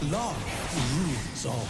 Love rules all.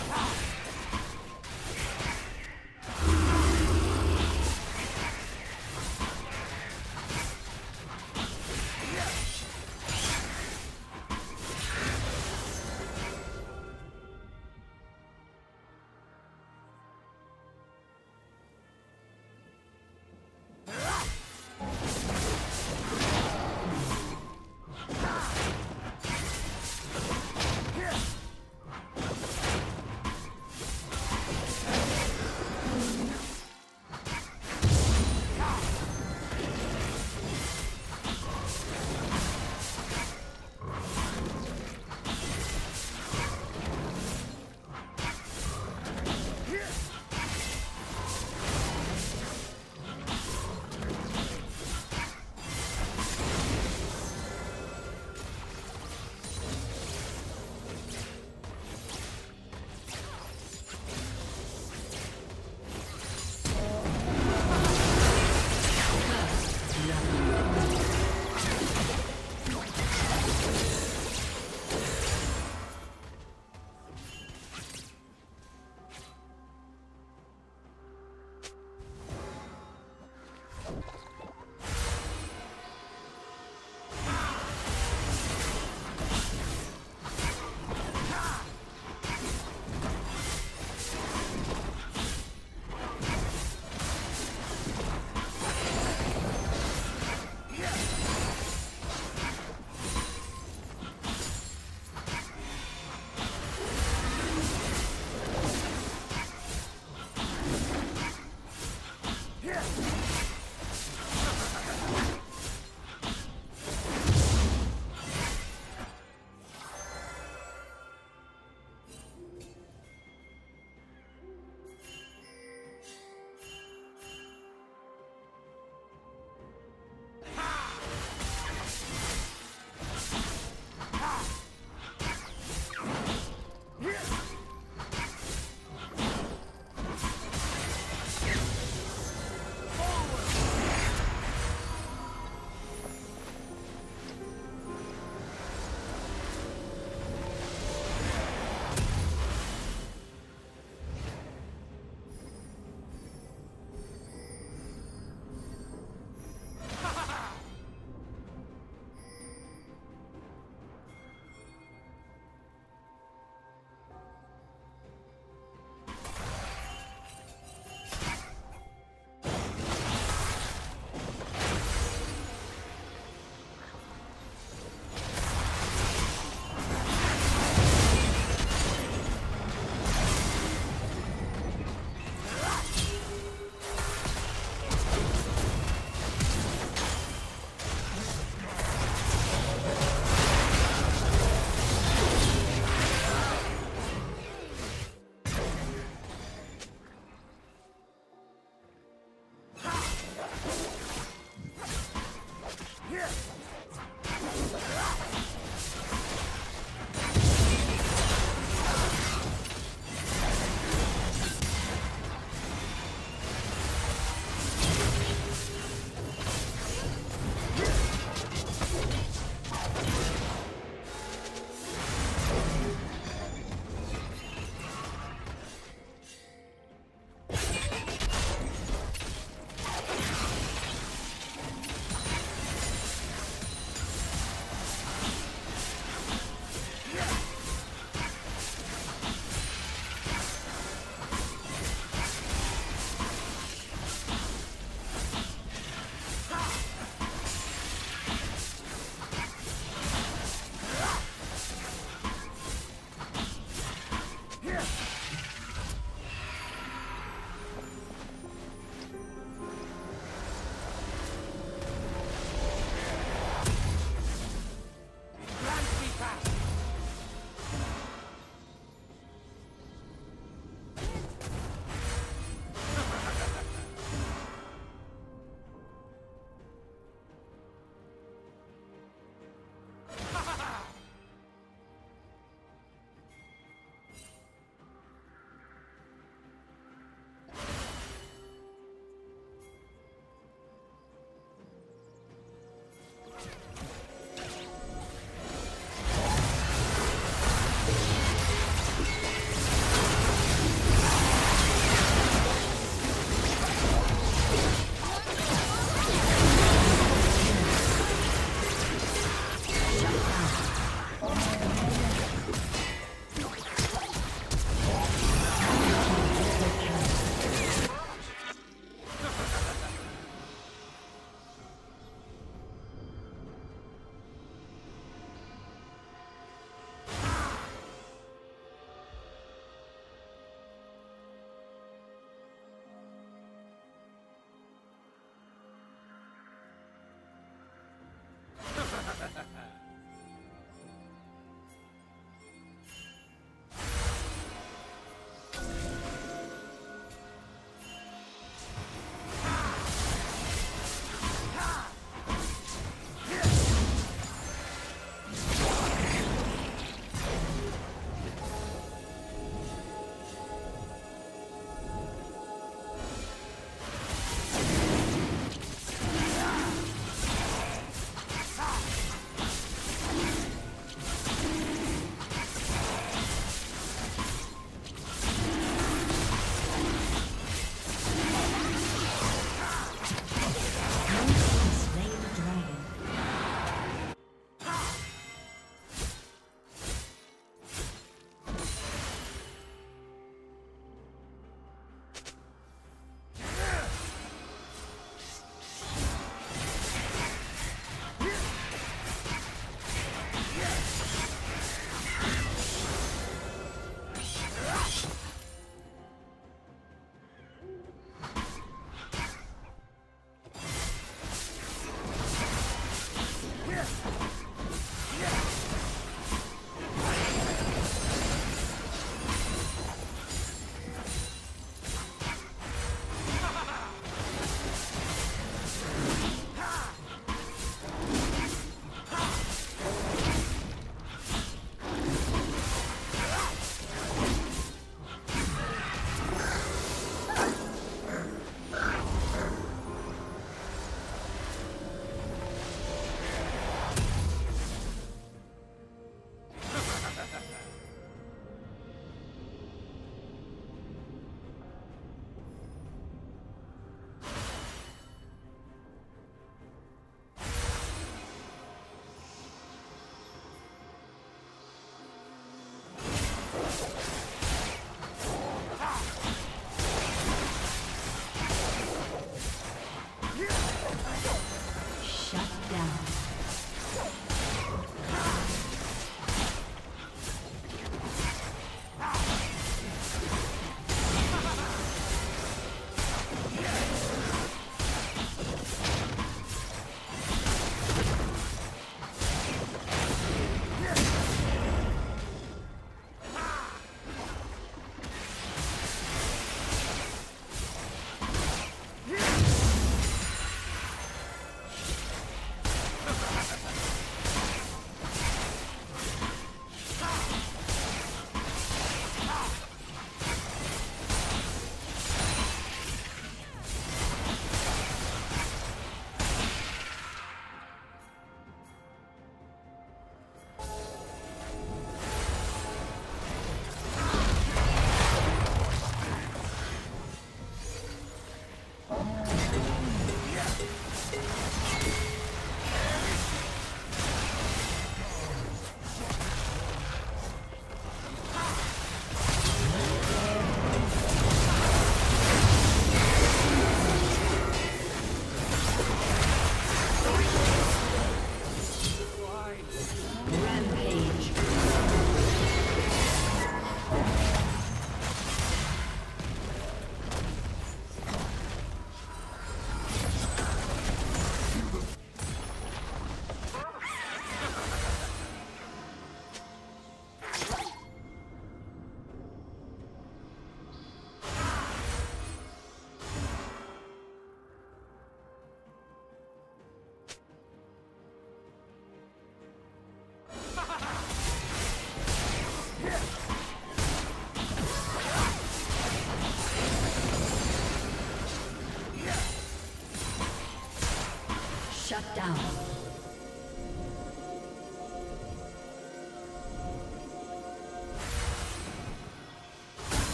down.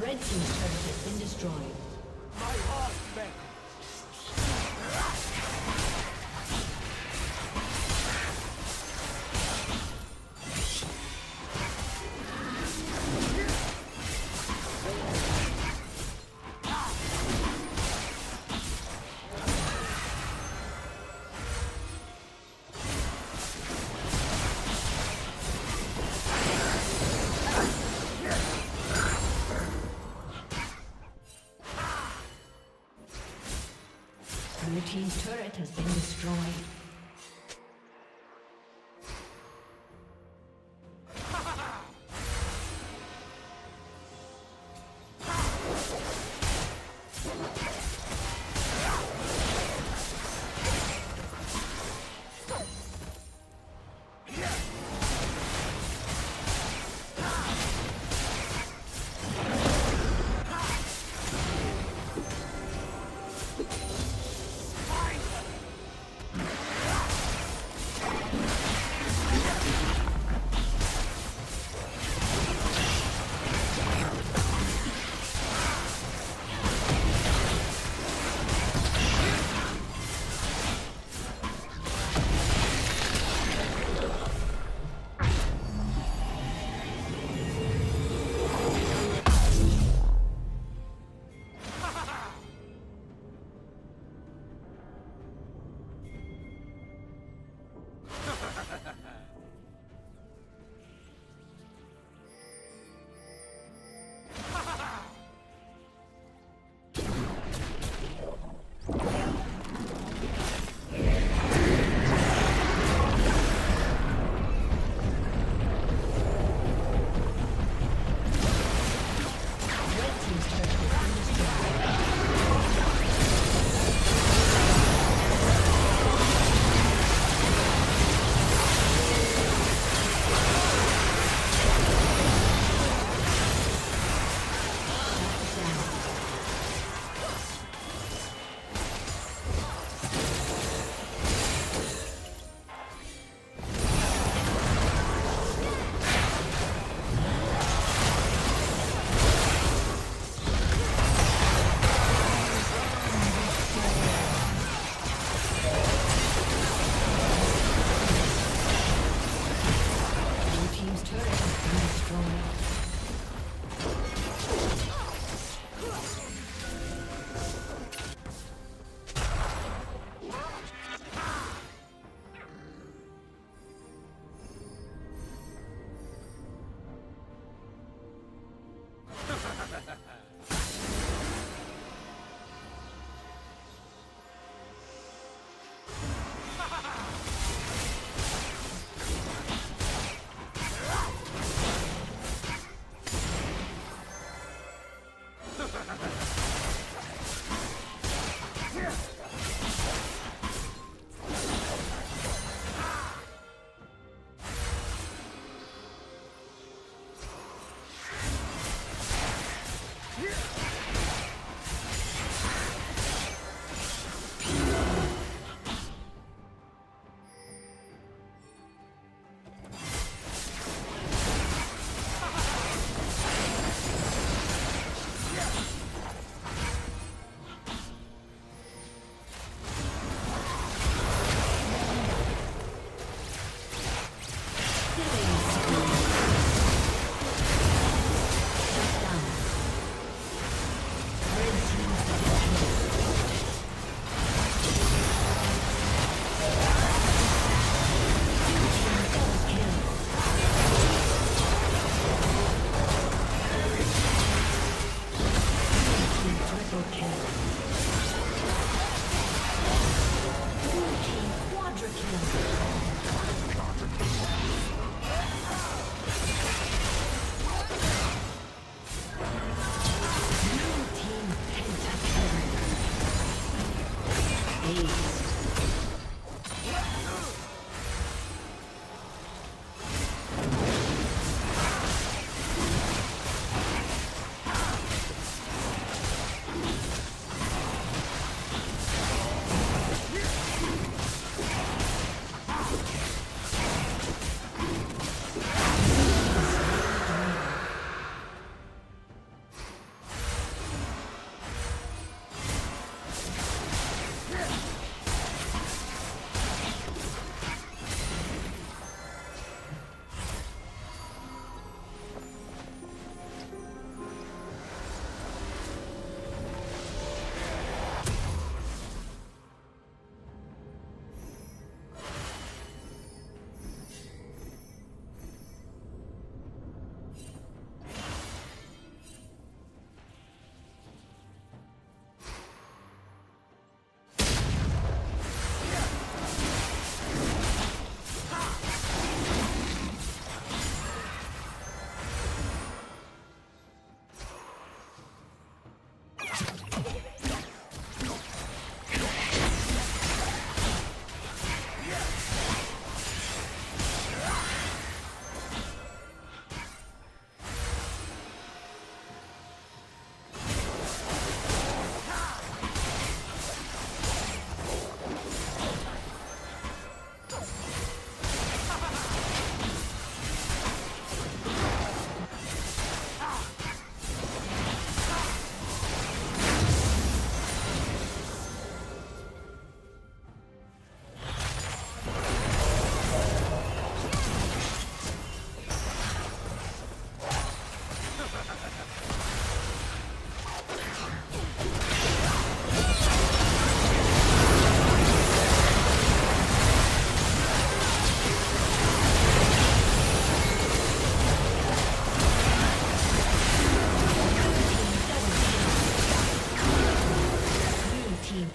Red team's turret has been destroyed. My heart back. Blue team's turret has been destroyed.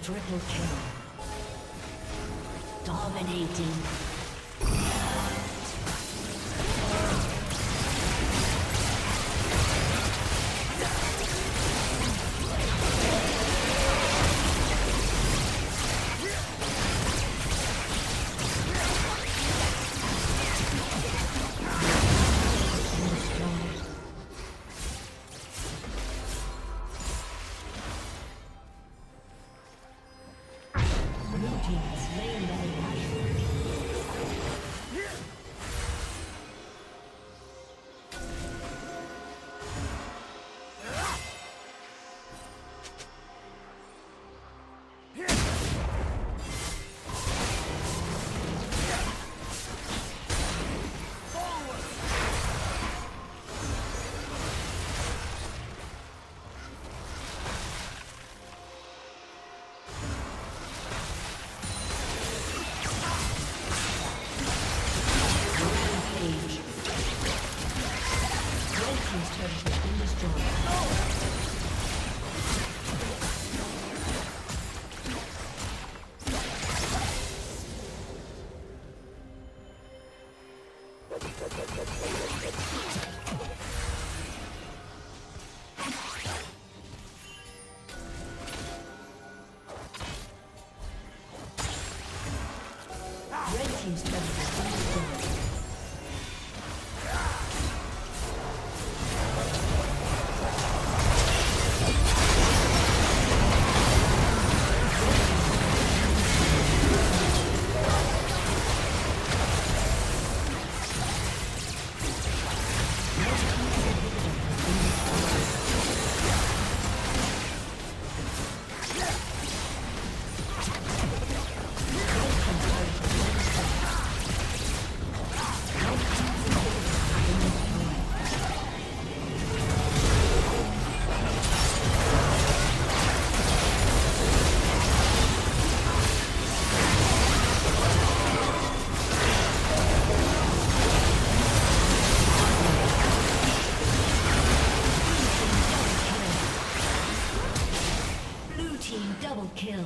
Triple kill. Dominating. Double kill.